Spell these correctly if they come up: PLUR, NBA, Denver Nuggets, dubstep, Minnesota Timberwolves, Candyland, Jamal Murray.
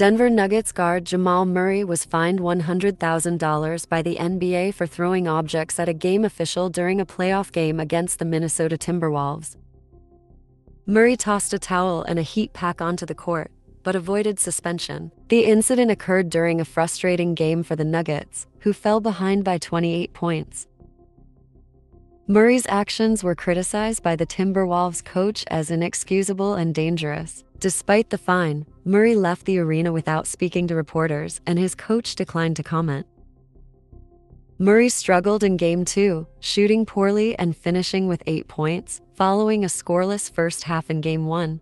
Denver Nuggets guard Jamal Murray was fined $100,000 by the NBA for throwing objects at a game official during a playoff game against the Minnesota Timberwolves. Murray tossed a towel and a heat pack onto the court, but avoided suspension. The incident occurred during a frustrating game for the Nuggets, who fell behind by 28 points. Murray's actions were criticized by the Timberwolves coach as inexcusable and dangerous. Despite the fine, Murray left the arena without speaking to reporters, and his coach declined to comment. Murray struggled in Game 2, shooting poorly and finishing with 8 points, following a scoreless first half in Game 1.